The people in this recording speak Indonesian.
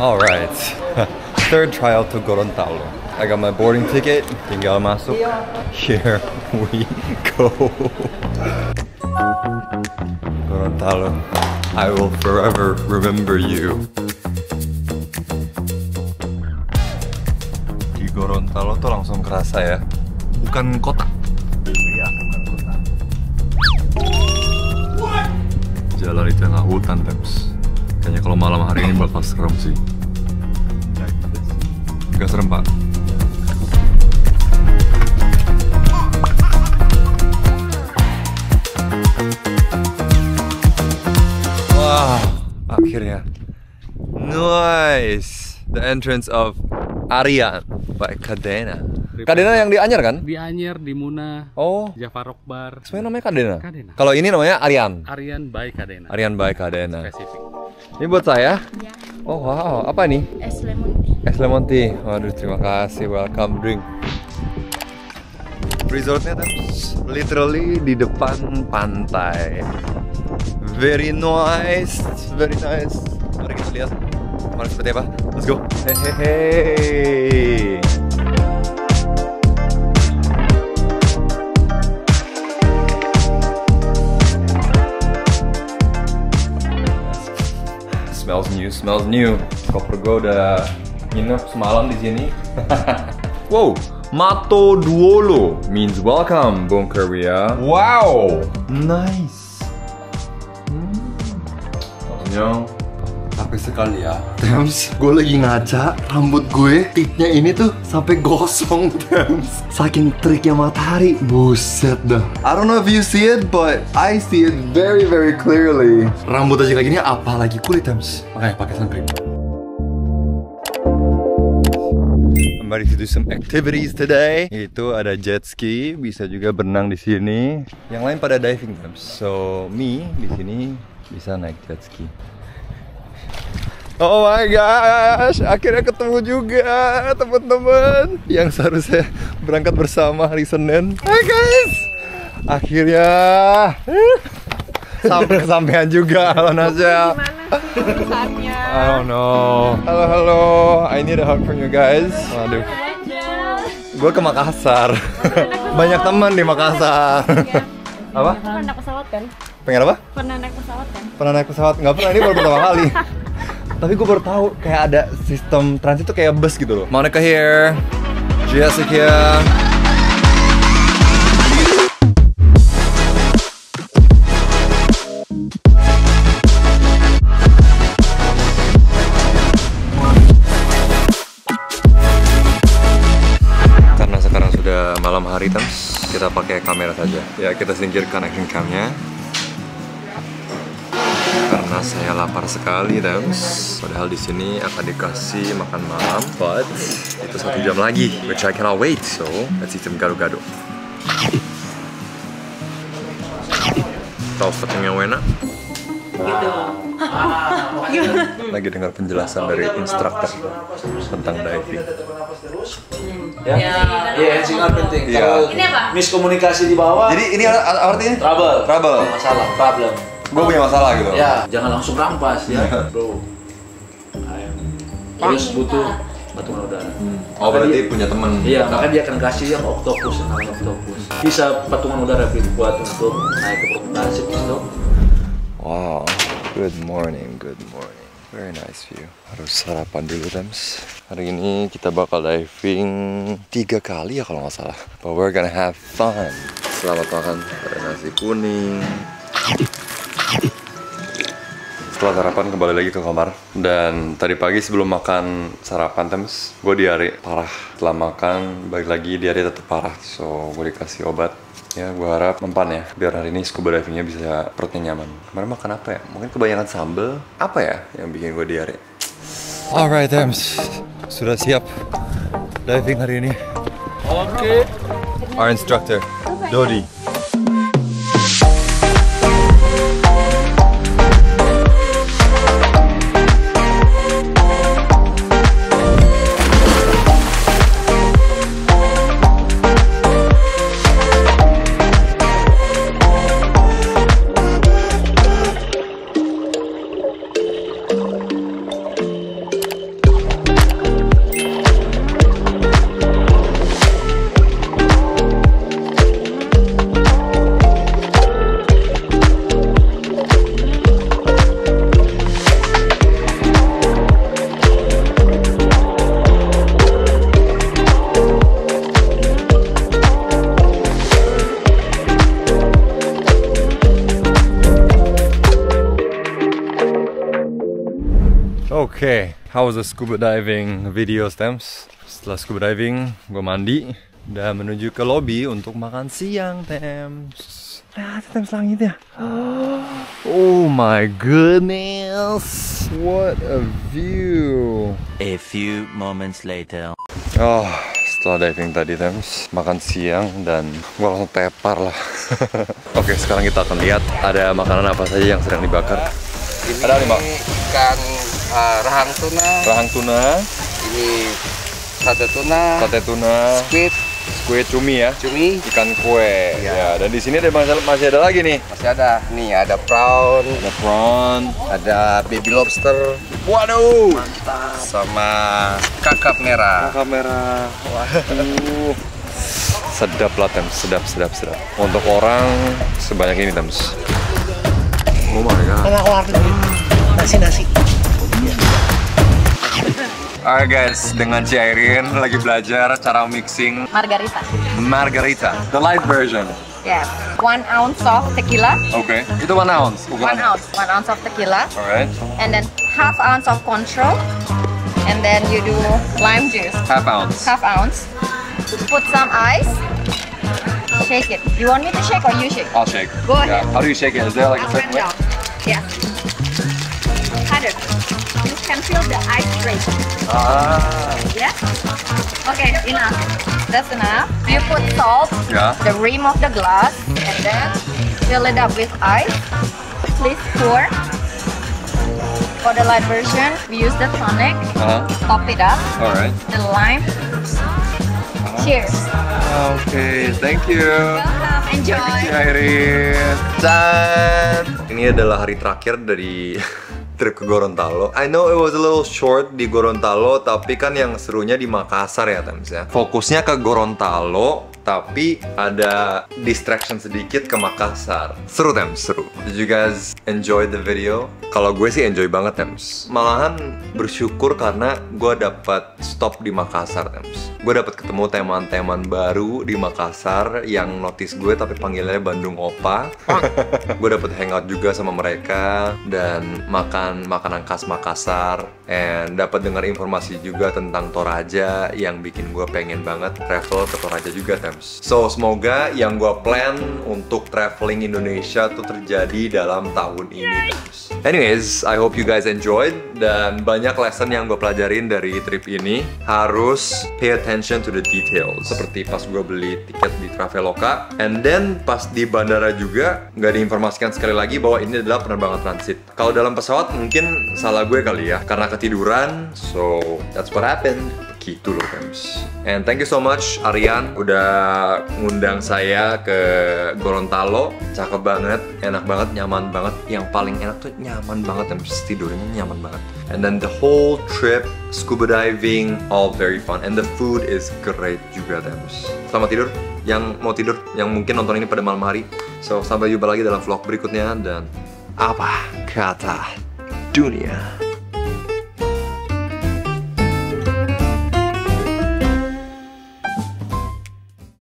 Alright, third trial to Gorontalo. I got my boarding ticket, tinggal masuk. Here we go. Gorontalo, I will forever remember you. Di Gorontalo tuh langsung kerasa ya, bukan kota. Iya, bukan kota. Jalan di tengah hutan, Teps. Kayaknya kalau malam hari ini bakal serem sih. Gak serem, Pak. Wah, akhirnya. Nice. The entrance of Arian by Kadena. Kadena yang di Anyer kan? Di Anyer, di Muna. Oh, Jafarokbar. Sebenarnya namanya Kadena. Kadena. Kalau ini namanya Arian. Arian by Kadena. Arian by Kadena. Spesifik. Ini buat saya? Ya. Oh wow, apa nih? Es lemon tea. Es lemon tea. Waduh, terima kasih. Welcome drink. Resortnya terus literally di depan pantai. Very nice, very nice. Mari kita lihat. Mari seperti apa? Let's go. Hehehe. Smells new. Koper gue udah nginep semalam di sini. Wow, Mato Duolo means welcome, Bung Korea. Wow, nice. Nyong, tapi sekali ya, Tems, gue lagi ngaca, rambut gue tipnya ini tuh sampai gosong, Tems. Saking triknya matahari, buset dah. I don't know if you see it, but I see it very, very clearly. Rambut aja kayak gini, apalagi kulit, Tems. Makanya pakai sunscreen. I'm ready to do some activities today. Itu ada jet ski, bisa juga berenang di sini. Yang lain pada diving, Tems. So me di sini bisa naik jet ski. Oh my gosh, akhirnya ketemu juga teman-teman yang seharusnya berangkat bersama hari Senin. Hai guys, akhirnya sampai kesampaian juga. Halo Nasya. Gimana? I don't know. Halo halo, I need a hug from you guys. Waduh. Gue ke Makassar. Banyak teman di Makassar. Apa? Pernah naik pesawat kan? Pengen apa? Pernah naik pesawat kan? Pernah naik pesawat? Nggak pernah, ini baru pertama kali. Tapi gue baru tahu kayak ada sistem transit tuh kayak bus gitu loh. Monica here, Jessica. Karena sekarang sudah malam hari, Tems, kita pakai kamera saja. Ya, kita singkirkan action cam-nya. Karena saya lapar sekali, Tems. Padahal di sini akan dikasih makan malam, but itu 1 jam lagi, which I cannot wait. So, let's eat some gado-gado. Tahu peteng yang enak? Lagi dengar penjelasan dari instruktur tentang diving. Ya, iya, sangat penting. Kalau miskomunikasi di bawah. Jadi ini artinya trouble, masalah, problem. Gue punya masalah gitu. Ya, jangan langsung rampas ya, bro. Terus butuh batuan udara. Oh, berarti punya teman. Iya, maka dia akan kasih yang octopus, bisa patungan udara buat untuk naik ke pangsit itu. Wow, good morning, very nice view. Harus sarapan dulu, Tems. Hari ini kita bakal diving 3 kali ya kalau nggak salah. But we're gonna have fun. Selamat makan, ada nasi kuning. Setelah sarapan kembali lagi ke kamar. Dan tadi pagi sebelum makan sarapan, Tems, gue diare parah. Setelah makan, balik lagi diare tetap parah. So, gue dikasih obat. Ya, gue harap mempan ya, biar hari ini scuba divingnya bisa perutnya nyaman. Kemarin makan apa ya? Mungkin kebanyakan sambel. Apa ya yang bikin gue diare? Alright, Tems, sudah siap diving hari ini. Oke. Our instructor, Dodi. Okay, how was the scuba diving video stamps? Setelah scuba diving, gue mandi dan menuju ke lobby untuk makan siang, Tems. Nah, Tems langit ya. Oh my goodness, what a view. A few moments later. Oh, setelah diving tadi, Tems, makan siang dan gue langsung tepar lah. Oke, sekarang kita akan lihat ada makanan apa saja yang sedang dibakar. Ini ada nih, ikan rahang tuna. Rahang tuna. Ini sate tuna. Sate tuna. Squid cumi ya. Cumi. Ikan kue. Ya. Dan di sini ada masih ada lagi nih. Masih ada. Nih ada prawn. Ada prawn. Ada baby lobster. Waduh. Mantap. Sama kakap merah. Kakap merah. Waduh. Sedap lah, Tems. Sedap. Untuk orang sebanyak ini, Tems. Oh my god. Nasi. Alright guys, dengan Ci Arian lagi belajar cara mixing Margarita, the light version. Yeah, 1 ounce of tequila. Okay, itu 1 ounce. Ukuran. 1 ounce of tequila. Alright. And then 1/2 ounce of control. And then you do lime juice. 1/2 ounce. 1/2 ounce. Put some ice. Shake it. You want me to shake or you shake? I'll shake. Go ahead. Yeah. How do you shake it? Is there like a certain way? Yeah. Harder. You can feel the ice break. Ah. Yeah? Okay, enough. That's enough. You put salt, yeah, the rim of the glass, and then fill it up with ice. Please pour. For the light version, we use the tonic. Top it up. Alright. The lime. Cheers. Okay, thank you. Welcome, enjoy. Cheers. Ini adalah hari terakhir dari trip ke Gorontalo. I know it was a little short di Gorontalo, tapi kan yang serunya di Makassar ya, Tems ya. Fokusnya ke Gorontalo, tapi ada distraction sedikit ke Makassar. Seru, Tems, seru. Did you guys enjoy the video? Kalau gue sih enjoy banget, Tems. Malahan bersyukur karena gue dapat stop di Makassar, Tems. Gue dapat ketemu teman-teman baru di Makassar yang notice gue tapi panggilannya Bandung Opa. Gue dapat hangout juga sama mereka dan makan makanan khas Makassar, and dapat dengar informasi juga tentang Toraja yang bikin gue pengen banget travel ke Toraja juga, Tems. So semoga yang gue plan untuk traveling Indonesia tuh terjadi dalam tahun ini, Tems. Anyways, I hope you guys enjoyed, dan banyak lesson yang gue pelajarin dari trip ini. Harus pay attention to the details, seperti pas gue beli tiket di Traveloka, and then pas di bandara juga nggak diinformasikan sekali lagi bahwa ini adalah penerbangan transit. Kalau dalam pesawat mungkin salah gue kali ya, karena ketiduran, so that's what happened. Gitu loh, Tems. And thank you so much Arian udah ngundang saya ke Gorontalo. Cakep banget, enak banget, nyaman banget. Yang paling enak tuh nyaman banget, Tems. Tidurnya nyaman banget. And then the whole trip, scuba diving, all very fun. And the food is great juga, Tems. Selamat tidur, yang mau tidur, yang mungkin nonton ini pada malam hari. So sampai jumpa lagi dalam vlog berikutnya dan apa kata dunia.